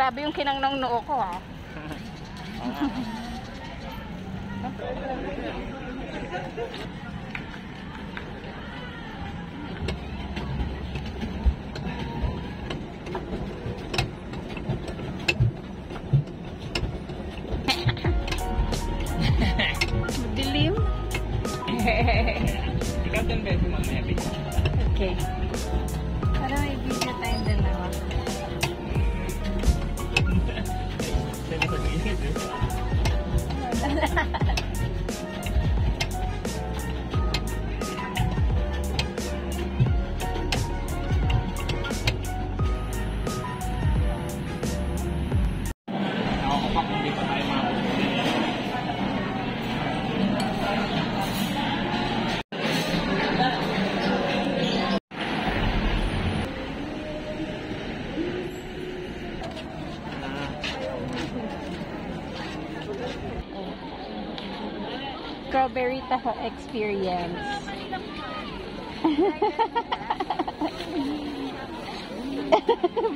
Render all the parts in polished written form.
Grabe yung kinangnong noo ko, ha. Dilim. Okay. Para may video tayong dalawa. Strawberry taho experience.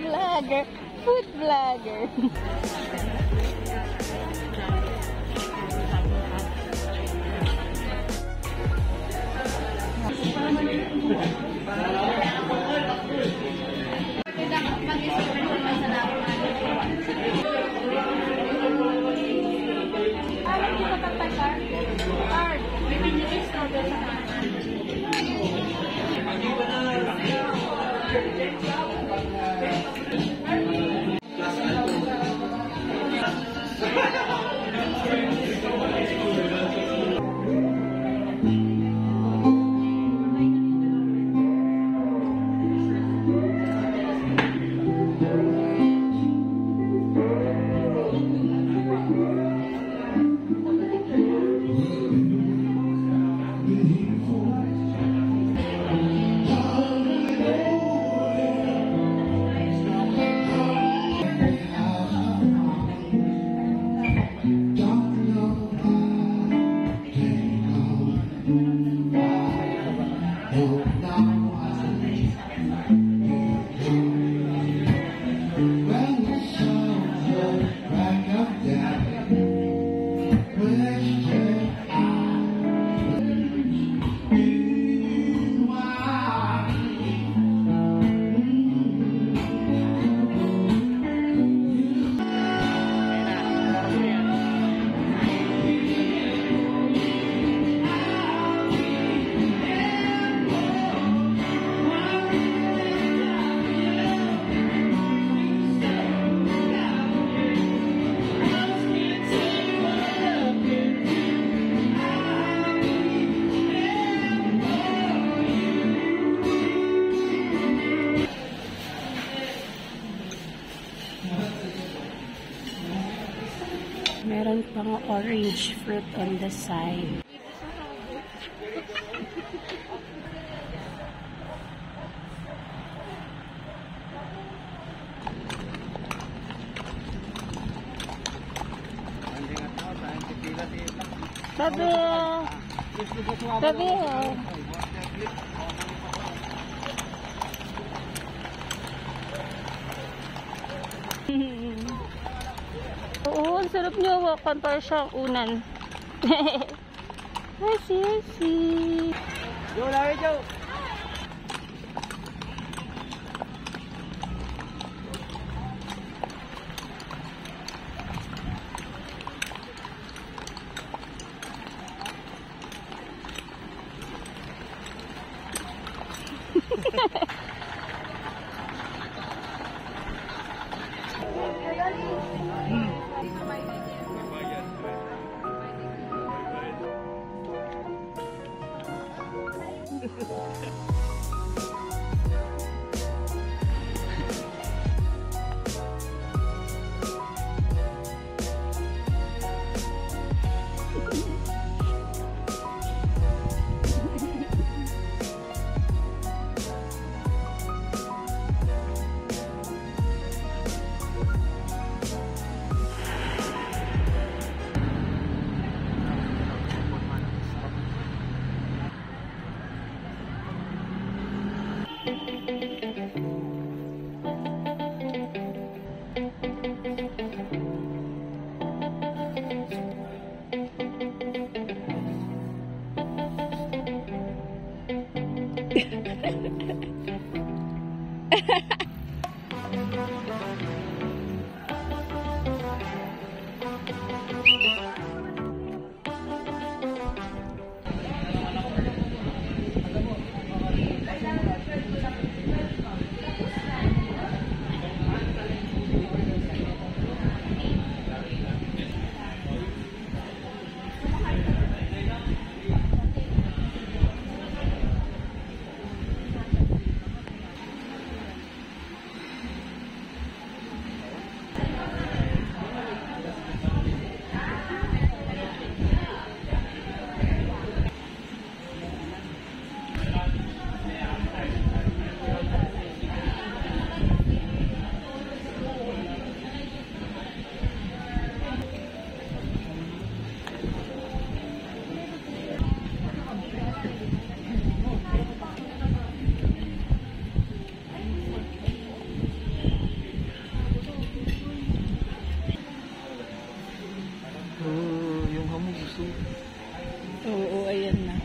Vlogger, food vlogger. Meron pang orange fruit on the side. Babe! Babe! Oo, ang sarap niya hawakan para siyang unan. Masi. Go, lari, go!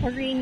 Marine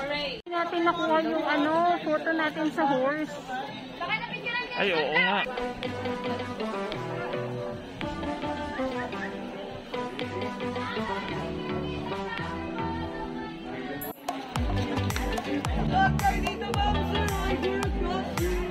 Alright. Natin nakuha yung ano, photo natin sa horse. Baka napicturean niyo. Ay, oo nga. Okay, dito ba ang sir? I do not see.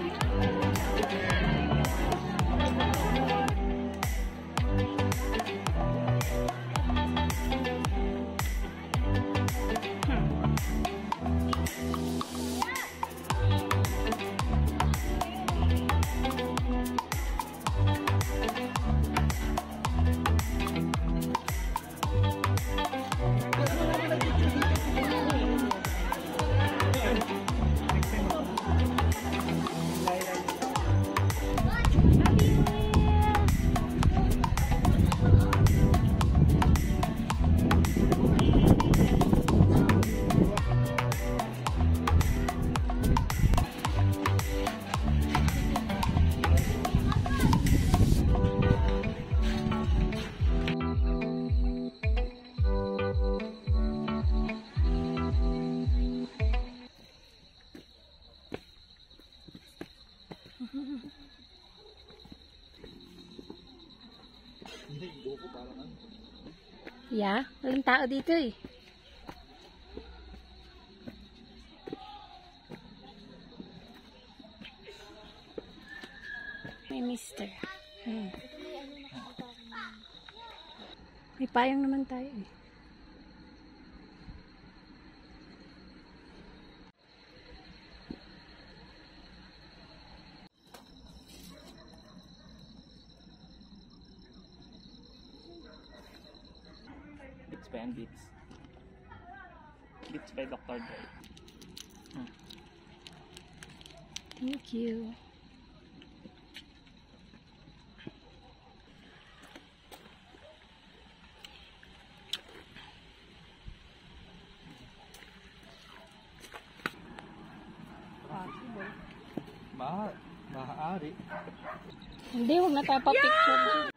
Yeah, walang tao dito eh. May mister. May payong naman tayo eh. And Beats by Dr. Dre. Thank you. Maaari. Hindi, huwag na tayo pa-picture.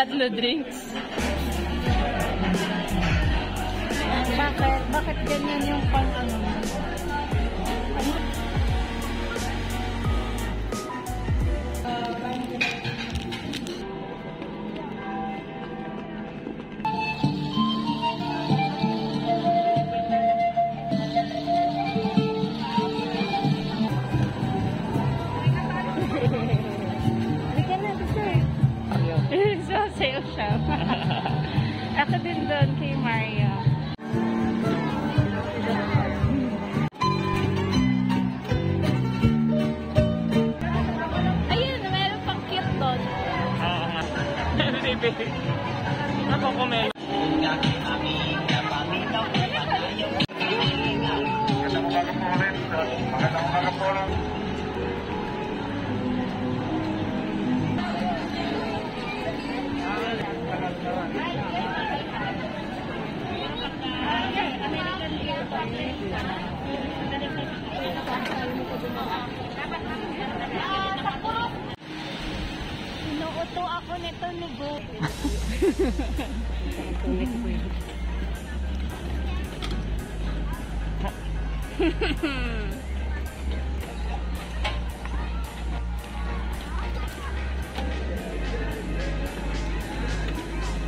Tatlo drinks. Bakit ganyan yung pang-ano? Nagkakilala siya. Ako din doon kay Mario. Ayun, meron pang cute doon. Oo nga. Ako kumain. Sinuuto ako nito ni Bob.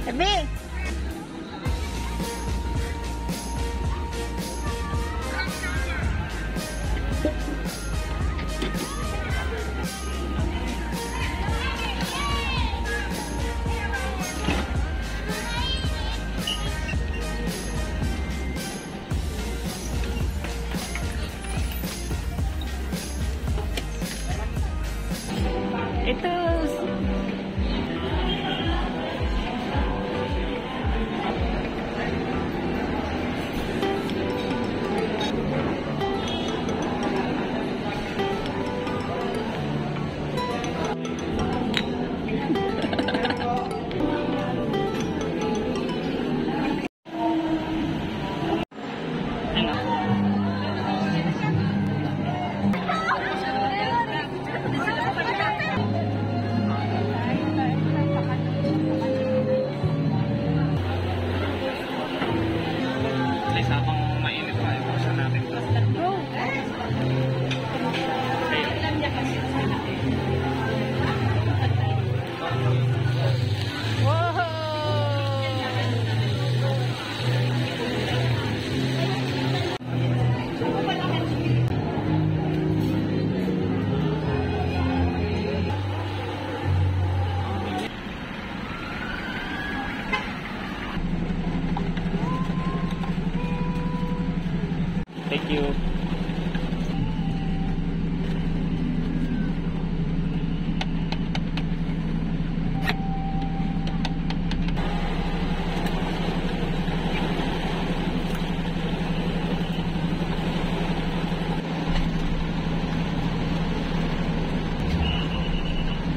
Sabi! Ito! Thank you.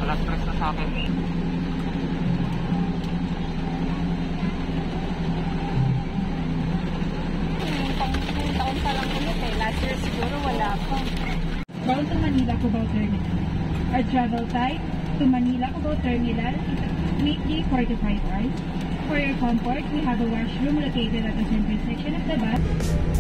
Wala stress na sa akin. Last year siguro wala pa. Bound to Manila Kobao Terminal. Our travel time to Manila Kobao Terminal is completely 45 hours. For your comfort, we have a washroom located at the center section of the bus.